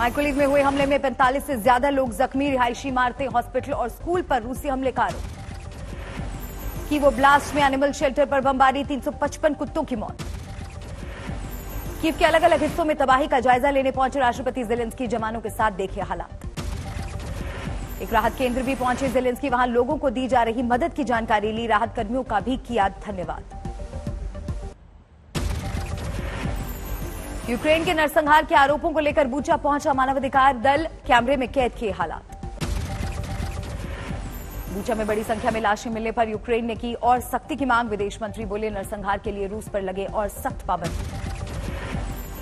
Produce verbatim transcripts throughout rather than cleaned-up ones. माइकोलिव में हुए हमले में पैंतालीस से ज्यादा लोग जख्मी, रिहायशी इमारतें, हॉस्पिटल और स्कूल पर रूसी हमले का आरोप। कीव ब्लास्ट में एनिमल शेल्टर पर बमबारी, तीन सौ पचपन कुत्तों की मौत। कीव के अलग अलग हिस्सों में तबाही का जायजा लेने पहुंचे राष्ट्रपति ज़ेलेंस्की, जवानों के साथ देखे हालात। एक राहत केंद्र भी पहुंचे ज़ेलेंस्की, वहां लोगों को दी जा रही मदद की जानकारी ली, राहत कर्मियों का भी किया धन्यवाद। यूक्रेन के नरसंहार के आरोपों को लेकर बूचा पहुंचा मानवाधिकार दल, कैमरे में कैद किए हालात। बूचा में बड़ी संख्या में लाशें मिलने पर यूक्रेन ने की और सख्ती की मांग, विदेश मंत्री बोले नरसंहार के लिए रूस पर लगे और सख्त पाबंदी।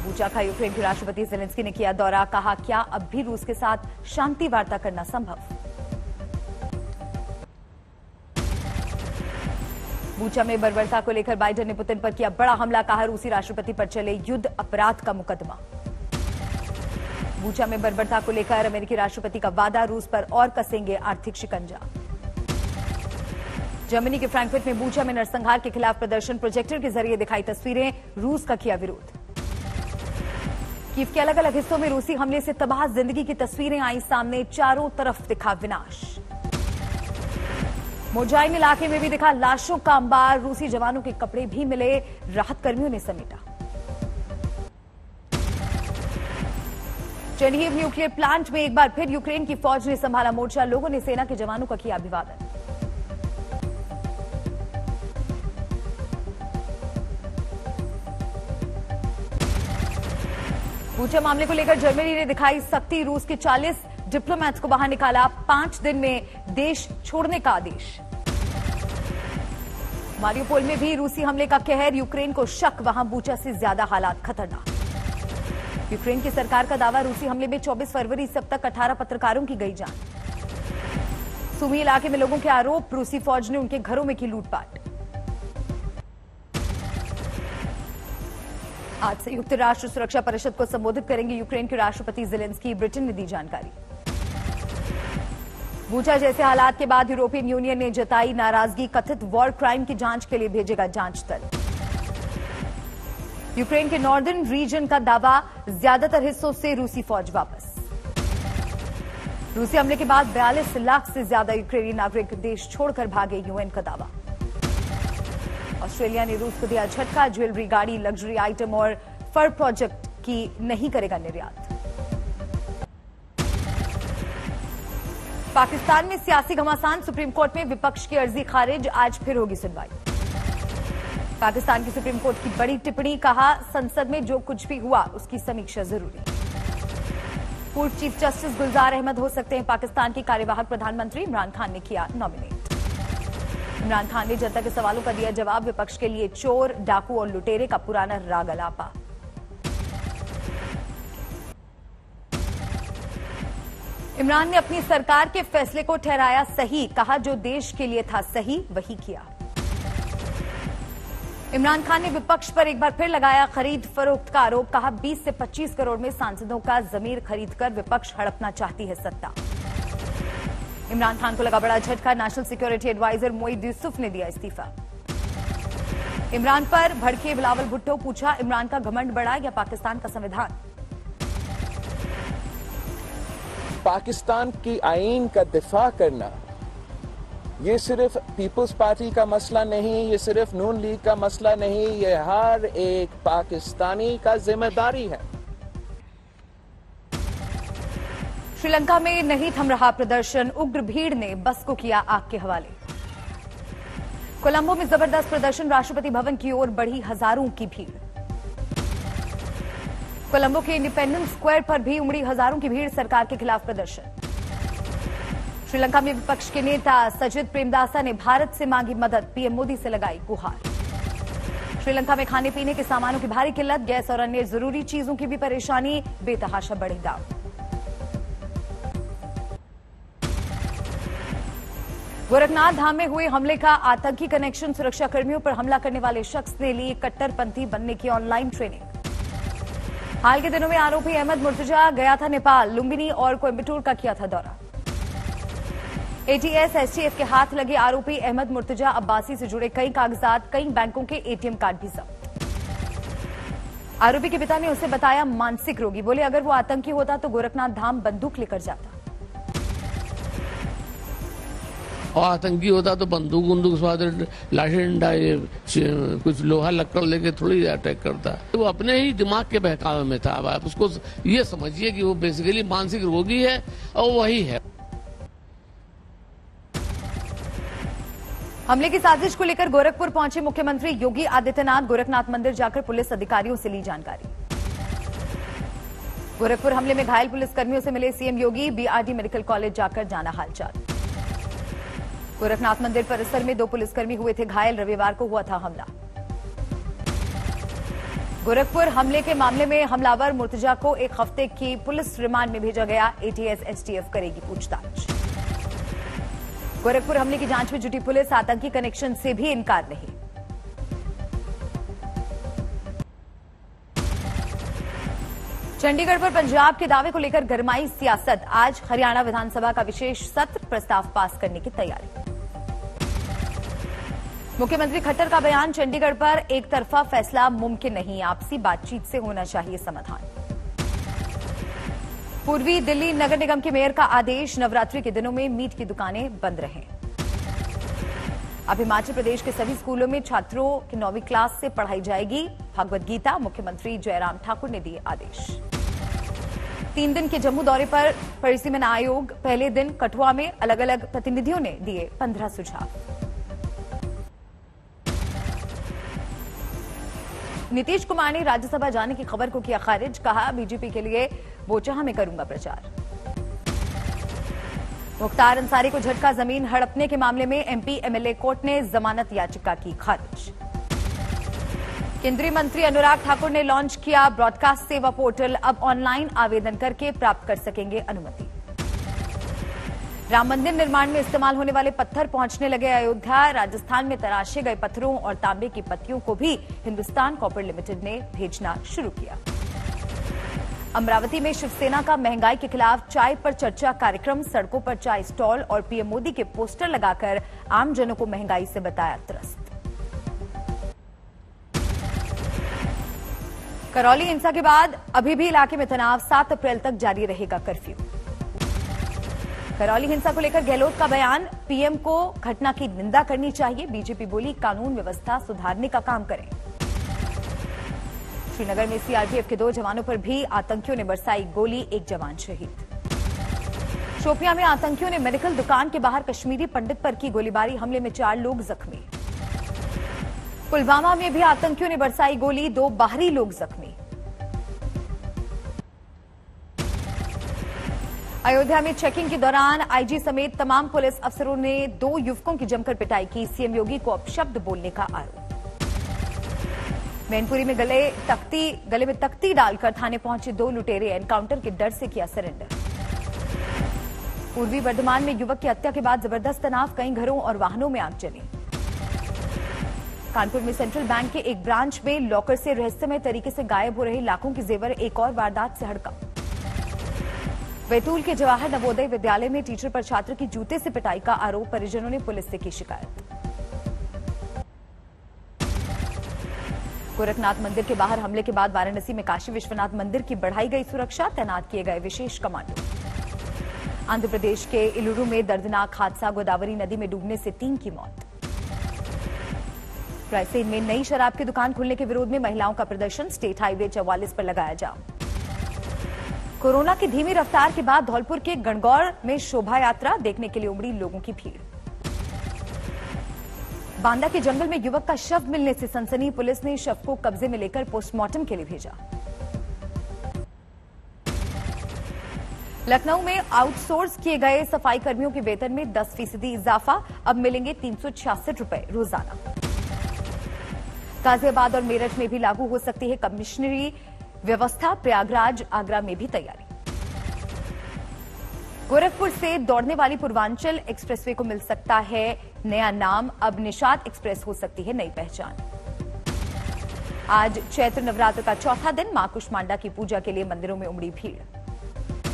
बूचा का यूक्रेन के राष्ट्रपति ज़ेलेंस्की ने किया दौरा, कहा क्या अब भी रूस के साथ शांति वार्ता करना संभव। बूचा में बर्बरता को लेकर बाइडन ने पुतिन पर किया बड़ा हमला, कहा रूसी राष्ट्रपति पर चले युद्ध अपराध का मुकदमा। बूचा में बर्बरता को लेकर अमेरिकी राष्ट्रपति का वादा, रूस पर और कसेंगे आर्थिक शिकंजा। जर्मनी के फ्रैंकफर्ट में बूचा में नरसंहार के खिलाफ प्रदर्शन, प्रोजेक्टर के जरिए दिखाई तस्वीरें, रूस का किया विरोध। कीव के अलग अलग हिस्सों में रूसी हमले से तबाह जिंदगी की तस्वीरें आई सामने, चारों तरफ दिखा विनाश। मोजाई इलाके में भी दिखा लाशों का अंबार, रूसी जवानों के कपड़े भी मिले, राहत कर्मियों ने समेटा। चेर्निहीव न्यूक्लियर प्लांट में एक बार फिर यूक्रेन की फौज ने संभाला मोर्चा, लोगों ने सेना के जवानों का किया अभिवादन। बूचा मामले को लेकर जर्मनी ने दिखाई सख्ती, रूस के चालीस डिप्लोमेट्स को बाहर निकाला, पांच दिन में देश छोड़ने का आदेश। मारियोपोल में भी रूसी हमले का कहर, यूक्रेन को शक, वहां बूचा से ज्यादा हालात खतरनाक। यूक्रेन की सरकार का दावा, रूसी हमले में चौबीस फरवरी से अब तक अठारह पत्रकारों की गई जान। सुमी इलाके में लोगों के आरोप, रूसी फौज ने उनके घरों में की लूटपाट। आज संयुक्त राष्ट्र सुरक्षा परिषद को संबोधित करेंगे यूक्रेन के राष्ट्रपति ज़ेलेंस्की, ब्रिटेन ने दी जानकारी। बूचा जैसे हालात के बाद यूरोपियन यूनियन ने जताई नाराजगी, कथित वॉर क्राइम की जांच के लिए भेजेगा जांच दल। यूक्रेन के नॉर्दर्न रीजन का दावा, ज्यादातर हिस्सों से रूसी फौज वापस। रूसी हमले के बाद बयालीस लाख से ज्यादा यूक्रेनी नागरिक देश छोड़कर भागे, यूएन का दावा। ऑस्ट्रेलिया ने रूस को दिया झटका, ज्वेलरी, गाड़ी, लग्जरी आइटम और फर प्रोजेक्ट की नहीं करेगा निर्यात। पाकिस्तान में सियासी घमासान, सुप्रीम कोर्ट में विपक्ष की अर्जी खारिज, आज फिर होगी सुनवाई। पाकिस्तान की सुप्रीम कोर्ट की बड़ी टिप्पणी, कहा संसद में जो कुछ भी हुआ उसकी समीक्षा जरूरी। पूर्व चीफ जस्टिस गुलजार अहमद हो सकते हैं पाकिस्तान के कार्यवाहक प्रधानमंत्री, इमरान खान ने किया नॉमिनेट। इमरान खान ने जनता के सवालों का दिया जवाब, विपक्ष के लिए चोर, डाकू और लुटेरे का पुराना राग अलापा। इमरान ने अपनी सरकार के फैसले को ठहराया सही, कहा जो देश के लिए था सही वही किया। इमरान खान ने विपक्ष पर एक बार फिर लगाया खरीद फरोख्त का आरोप, कहा बीस से पच्चीस करोड़ में सांसदों का जमीर खरीदकर विपक्ष हड़पना चाहती है सत्ता। इमरान खान को लगा बड़ा झटका, national security adviser Moeed Yusuf ने दिया इस्तीफा। इमरान पर भड़के बिलावल भुट्टो, पूछा इमरान का घमंड बड़ा या पाकिस्तान का संविधान। पाकिस्तान की आईन का दिफा करना ये सिर्फ पीपल्स पार्टी का मसला नहीं, ये सिर्फ नून लीग का मसला नहीं, ये हर एक पाकिस्तानी का जिम्मेदारी है। श्रीलंका में नहीं थम रहा प्रदर्शन, उग्र भीड़ ने बस को किया आग के हवाले। कोलंबो में जबरदस्त प्रदर्शन, राष्ट्रपति भवन की ओर बढ़ी हजारों की भीड़। कोलंबो के इंडिपेंडेंस स्क्वायर पर भी उमड़ी हजारों की भीड़, सरकार के खिलाफ प्रदर्शन। श्रीलंका में विपक्ष के नेता सजित प्रेमदासा ने भारत से मांगी मदद, पीएम मोदी से लगाई गुहार। श्रीलंका में खाने पीने के सामानों की भारी किल्लत, गैस और अन्य जरूरी चीजों की भी परेशानी, बेतहाशा बढ़े दाम। गोरखनाथ धाम में हुए हमले का आतंकी कनेक्शन, सुरक्षाकर्मियों पर हमला करने वाले शख्स ने ली कट्टरपंथी बनने की ऑनलाइन ट्रेनिंग। हाल के दिनों में आरोपी अहमद मुर्तुजा गया था नेपाल, लुम्बिनी और कोयम्बिटूर का किया था दौरा। एटीएस एसटीएफ के हाथ लगे आरोपी अहमद मुर्तुजा अब्बासी से जुड़े कई कागजात, कई बैंकों के एटीएम कार्ड भी जब्त। आरोपी के पिता ने उसे बताया मानसिक रोगी। बोले अगर वो आतंकी होता तो गोरखनाथ धाम बंदूक लेकर जाता, और आतंकी होता तो बंदूक बंदूक लाठी डंडा कुछ लोहा लक्कड़ लेके थोड़ी अटैक करता। वो अपने ही दिमाग के बहकावे में था। आप उसको ये समझिए कि वो बेसिकली मानसिक रोगी है और वही है। हमले की साजिश को लेकर गोरखपुर पहुंचे मुख्यमंत्री योगी आदित्यनाथ। गोरखनाथ मंदिर जाकर पुलिस अधिकारियों से ली जानकारी। गोरखपुर हमले में घायल पुलिसकर्मियों से मिले CM Yogi. BRD medical college जाकर जाना हालचाल। गोरखनाथ मंदिर परिसर में दो पुलिसकर्मी हुए थे घायल। रविवार को हुआ था हमला। गोरखपुर हमले के मामले में हमलावर मुर्तुजा को एक हफ्ते की पुलिस रिमांड में भेजा गया। एटीएस एसटीएफ करेगी पूछताछ। गोरखपुर हमले की जांच में जुटी पुलिस। आतंकी कनेक्शन से भी इनकार नहीं। चंडीगढ़ पर पंजाब के दावे को लेकर गरमाई सियासत। आज हरियाणा विधानसभा का विशेष सत्र, प्रस्ताव पास करने की तैयारी। मुख्यमंत्री खट्टर का बयान। चंडीगढ़ पर एक तरफा फैसला मुमकिन नहीं, आपसी बातचीत से होना चाहिए समाधान। पूर्वी दिल्ली नगर निगम के मेयर का आदेश। नवरात्रि के दिनों में मीट की दुकानें बंद रहें। अब हिमाचल प्रदेश के सभी स्कूलों में छात्रों की नौवीं क्लास से पढ़ाई जाएगी भगवद गीता। मुख्यमंत्री जयराम ठाकुर ने दिए आदेश। तीन दिन के जम्मू दौरे पर परिसीमन आयोग। पहले दिन कठुआ में अलग अलग प्रतिनिधियों ने दिए पंद्रह सुझाव। नीतीश कुमार ने राज्यसभा जाने की खबर को किया खारिज। कहा बीजेपी के लिए बूचा में करूंगा प्रचार। मुख्तार अंसारी को झटका। जमीन हड़पने के मामले में एमपी एमएलए कोर्ट ने जमानत याचिका की खारिज। केंद्रीय मंत्री अनुराग ठाकुर ने लॉन्च किया ब्रॉडकास्ट सेवा पोर्टल। अब ऑनलाइन आवेदन करके प्राप्त कर सकेंगे अनुमति। राम मंदिर निर्माण में इस्तेमाल होने वाले पत्थर पहुंचने लगे अयोध्या। राजस्थान में तराशे गए पत्थरों और तांबे की पत्तियों को भी हिंदुस्तान कॉपर लिमिटेड ने भेजना शुरू किया। अमरावती में शिवसेना का महंगाई के खिलाफ चाय पर चर्चा कार्यक्रम। सड़कों पर चाय स्टॉल और पीएम मोदी के पोस्टर लगाकर आमजनों को महंगाई से बताया त्रस्त। करौली हिंसा के बाद अभी भी इलाके में तनाव। सात अप्रैल तक जारी रहेगा कर्फ्यू। करौली हिंसा को लेकर गहलोत का बयान। पीएम को घटना की निंदा करनी चाहिए। बीजेपी बोली कानून व्यवस्था सुधारने का काम करें। श्रीनगर में सीआरपीएफ के दो जवानों पर भी आतंकियों ने बरसाई गोली। एक जवान शहीद। शोपियां में आतंकियों ने मेडिकल दुकान के बाहर कश्मीरी पंडित पर की गोलीबारी। हमले में चार लोग जख्मी। पुलवामा में भी आतंकियों ने बरसाई गोली। दो बाहरी लोग जख्मी। अयोध्या में चेकिंग के दौरान आईजी समेत तमाम पुलिस अफसरों ने दो युवकों की जमकर पिटाई की। सीएम योगी को अपशब्द बोलने का आरोप। मैनपुरी में गले तख्ती गले में तख्ती डालकर थाने पहुंचे दो लुटेरे। एनकाउंटर के डर से किया सरेंडर। पूर्वी वर्धमान में युवक की हत्या के बाद जबरदस्त तनाव। कई घरों और वाहनों में आग जली। कानपुर में सेंट्रल बैंक के एक ब्रांच में लॉकर से रहस्यमय तरीके से गायब हो रहे लाखों के जेवर। एक और वारदात से हड़का। बैतूल के जवाहर नवोदय विद्यालय में टीचर पर छात्र की जूते से पिटाई का आरोप। परिजनों ने पुलिस से की शिकायत। गोरखनाथ मंदिर के बाहर हमले के बाद वाराणसी में काशी विश्वनाथ मंदिर की बढ़ाई गई सुरक्षा। तैनात किए गए विशेष कमांडो। आंध्र प्रदेश के इलूरू में दर्दनाक हादसा। गोदावरी नदी में डूबने से तीन की मौत। रायसेन में नई शराब की दुकान खुलने के विरोध में महिलाओं का प्रदर्शन। स्टेट हाईवे चौवालीस पर लगाया जाम। कोरोना की धीमी रफ्तार के बाद धौलपुर के गणगौर में शोभा यात्रा देखने के लिए उमड़ी लोगों की भीड़। बांदा के जंगल में युवक का शव मिलने से सनसनी। पुलिस ने शव को कब्जे में लेकर पोस्टमार्टम के लिए भेजा। लखनऊ में आउटसोर्स किए गए सफाई कर्मियों के वेतन में दस फीसदी इजाफा। अब मिलेंगे तीन सौ छियासठ रुपए रोजाना। गाजियाबाद और मेरठ में भी लागू हो सकती है कमिश्नरी व्यवस्था। प्रयागराज आगरा में भी तैयारी। गोरखपुर से दौड़ने वाली पूर्वांचल एक्सप्रेसवे को मिल सकता है नया नाम। अब निषाद एक्सप्रेस हो सकती है नई पहचान। आज चैत्र नवरात्र का चौथा दिन। मां कुष्मांडा की पूजा के लिए मंदिरों में उमड़ी भीड़।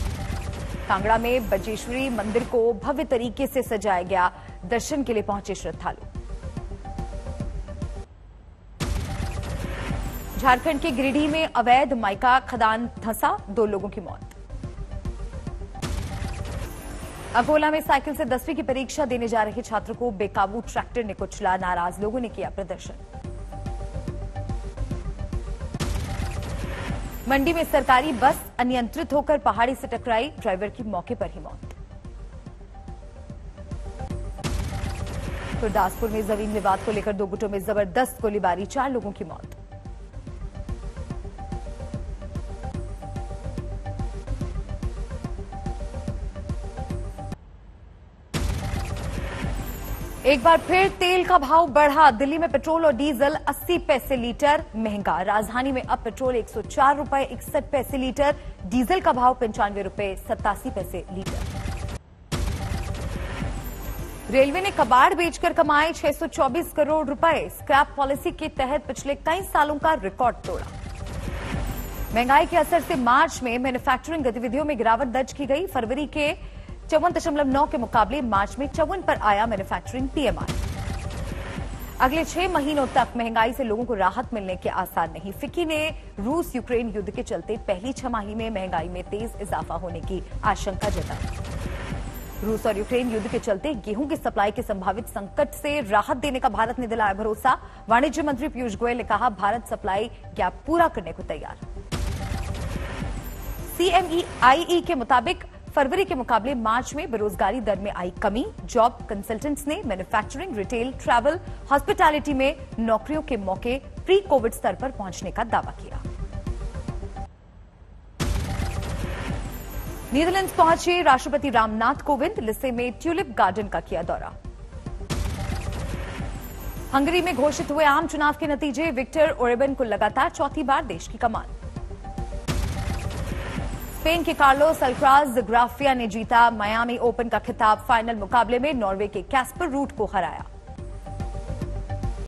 कांगड़ा में बजेश्वरी मंदिर को भव्य तरीके से सजाया गया। दर्शन के लिए पहुंचे श्रद्धालु। झारखंड के गिरिडीह में अवैध माइका खदान धंसा, दो लोगों की मौत। अकोला में साइकिल से दसवीं की परीक्षा देने जा रहे छात्र को बेकाबू ट्रैक्टर ने कुचला, नाराज लोगों ने किया प्रदर्शन। मंडी में सरकारी बस अनियंत्रित होकर पहाड़ी से टकराई, ड्राइवर की मौके पर ही मौत। गुरदासपुर में जमीन विवाद को लेकर दो गुटों में जबरदस्त गोलीबारी, चार लोगों की मौत। एक बार फिर तेल का भाव बढ़ा, दिल्ली में पेट्रोल और डीजल अस्सी पैसे लीटर महंगा। राजधानी में अब पेट्रोल एक सौ चार रुपए इकसठ पैसे लीटर, डीजल का भाव पंचानवे रुपए सतासी पैसे लीटर। रेलवे ने कबाड़ बेचकर कमाए छह सौ चौबीस करोड़ रुपए, स्क्रैप पॉलिसी के तहत पिछले कई सालों का रिकॉर्ड तोड़ा। महंगाई के असर से मार्च में मैन्युफैक्चरिंग गतिविधियों में गिरावट दर्ज की गई, फरवरी के चौवन दशमलव नौ के मुकाबले मार्च में चौवन पर आया मैन्युफैक्चरिंग पीएमआई। अगले छह महीनों तक महंगाई से लोगों को राहत मिलने के आसार नहीं। फिक्की ने रूस यूक्रेन युद्ध के चलते पहली छमाही में महंगाई में तेज इजाफा होने की आशंका जताई। रूस और यूक्रेन युद्ध के चलते गेहूं की सप्लाई के संभावित संकट से राहत देने का भारत ने दिलाया भरोसा। वाणिज्य मंत्री पीयूष गोयल ने कहा, भारत सप्लाई गैप पूरा करने को तैयार। सीएमईआईई के मुताबिक फरवरी के मुकाबले मार्च में बेरोजगारी दर में आई कमी। जॉब कंसल्टेंट्स ने मैन्युफैक्चरिंग, रिटेल, ट्रैवल, हॉस्पिटैलिटी में नौकरियों के मौके प्री कोविड स्तर पर पहुंचने का दावा किया। नीदरलैंड्स पहुंचे राष्ट्रपति रामनाथ कोविंद, लिस्से में ट्यूलिप गार्डन का किया दौरा। हंगरी में घोषित हुए आम चुनाव के नतीजे, विक्टर ओरेबन को लगातार चौथी बार देश की कमान। स्पेन के कार्लोस अल्काराज ग्राफिया ने जीता मायामी ओपन का खिताब, फाइनल मुकाबले में नॉर्वे के कैस्पर रूट को हराया।